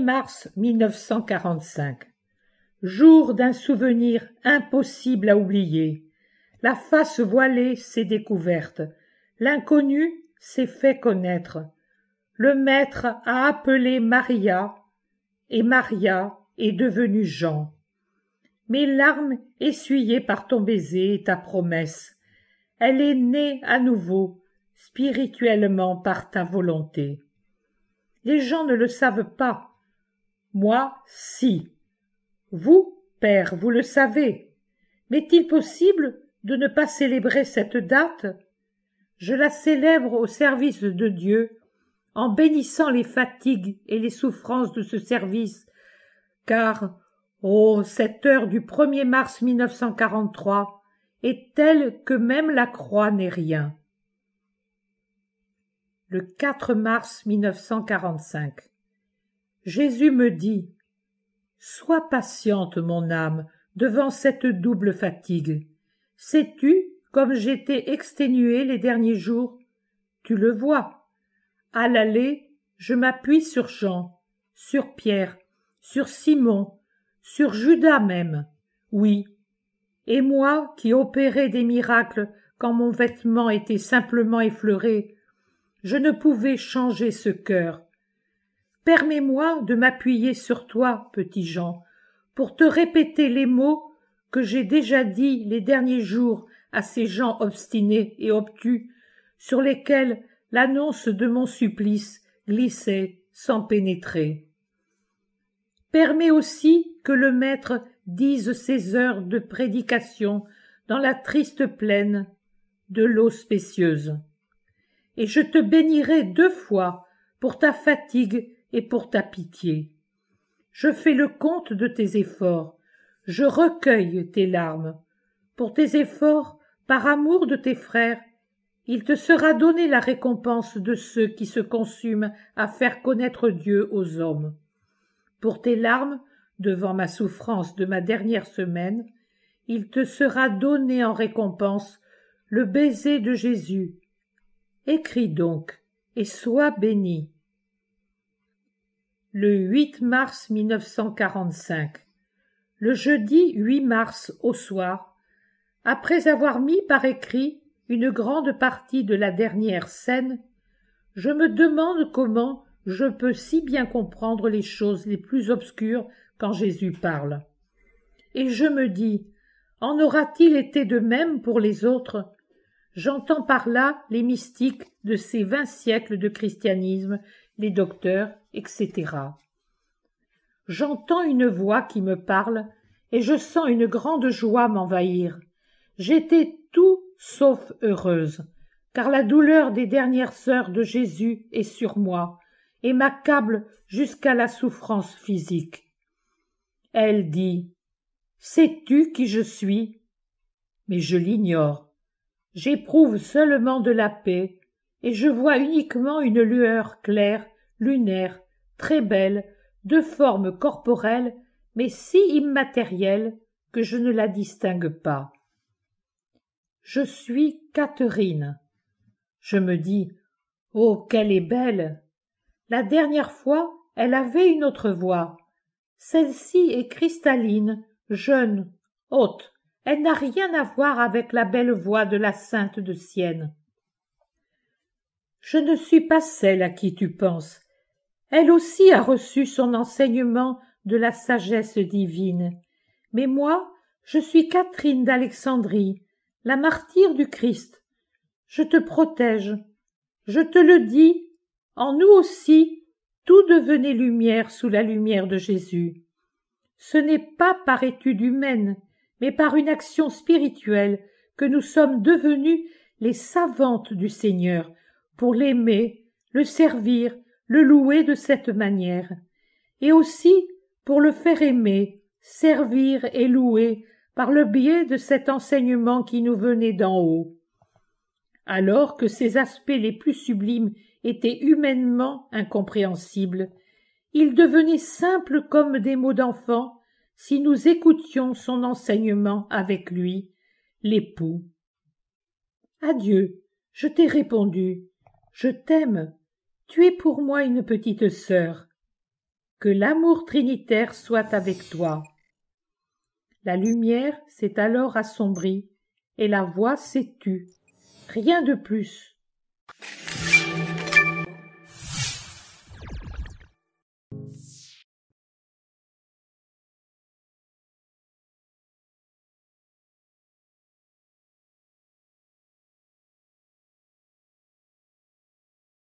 1er mars 1945, jour d'un souvenir impossible à oublier. La face voilée s'est découverte, l'inconnu s'est fait connaître. Le maître a appelé Maria, et Maria est devenue Jean. Mes larmes essuyées par ton baiser et ta promesse, elle est née à nouveau, spirituellement par ta volonté. Les gens ne le savent pas, moi si. Vous, Père, vous le savez, m'est-il possible de ne pas célébrer cette date? Je la célèbre au service de Dieu, en bénissant les fatigues et les souffrances de ce service, car, oh, cette heure du 1er mars 1943 est telle que même la croix n'est rien. Le 4 mars 1945, Jésus me dit « Sois patiente, mon âme, devant cette double fatigue. Sais-tu comme j'étais exténué les derniers jours? Tu le vois. À l'aller, je m'appuie sur Jean, sur Pierre, sur Simon, sur Judas même, oui. Et moi, qui opérais des miracles quand mon vêtement était simplement effleuré, je ne pouvais changer ce cœur. Permets-moi de m'appuyer sur toi, petit Jean, pour te répéter les mots que j'ai déjà dits les derniers jours à ces gens obstinés et obtus, sur lesquels l'annonce de mon supplice glissait sans pénétrer. Permet aussi que le Maître dise ses heures de prédication dans la triste plaine de l'eau spécieuse. Et je te bénirai 2 fois pour ta fatigue et pour ta pitié. Je fais le compte de tes efforts, je recueille tes larmes. Pour tes efforts, par amour de tes frères, il te sera donné la récompense de ceux qui se consument à faire connaître Dieu aux hommes. Pour tes larmes, devant ma souffrance de ma dernière semaine, il te sera donné en récompense le baiser de Jésus. Écris donc, et sois béni. Le 8 mars 1945, le jeudi 8 mars au soir, après avoir mis par écrit une grande partie de la dernière scène, je me demande comment je peux si bien comprendre les choses les plus obscures quand Jésus parle. Et je me dis, en aura-t-il été de même pour les autres? J'entends par là les mystiques de ces 20 siècles de christianisme, les docteurs, etc. J'entends une voix qui me parle et je sens une grande joie m'envahir. J'étais tout sauf heureuse, car la douleur des dernières heures de Jésus est sur moi et m'accable jusqu'à la souffrance physique. Elle dit « Sais-tu qui je suis ?» Mais je l'ignore. J'éprouve seulement de la paix et je vois uniquement une lueur claire, lunaire, très belle, de forme corporelle, mais si immatérielle que je ne la distingue pas. Je suis Catherine. Je me dis, oh, qu'elle est belle! La dernière fois, elle avait une autre voix. Celle-ci est cristalline, jeune, haute. Elle n'a rien à voir avec la belle voix de la Sainte de Sienne. Je ne suis pas celle à qui tu penses. Elle aussi a reçu son enseignement de la sagesse divine. Mais moi, je suis Catherine d'Alexandrie, la martyre du Christ. Je te protège, je te le dis, en nous aussi, tout devenait lumière sous la lumière de Jésus. Ce n'est pas par étude humaine, mais par une action spirituelle que nous sommes devenues les savantes du Seigneur, pour l'aimer, le servir, le louer de cette manière, et aussi pour le faire aimer, servir et louer, par le biais de cet enseignement qui nous venait d'en haut. Alors que ses aspects les plus sublimes étaient humainement incompréhensibles, ils devenaient simples comme des mots d'enfant si nous écoutions son enseignement avec lui, l'époux. Adieu, je t'ai répondu, je t'aime, tu es pour moi une petite sœur. Que l'amour trinitaire soit avec toi. » La lumière s'est alors assombrie, et la voix s'est tue. Rien de plus.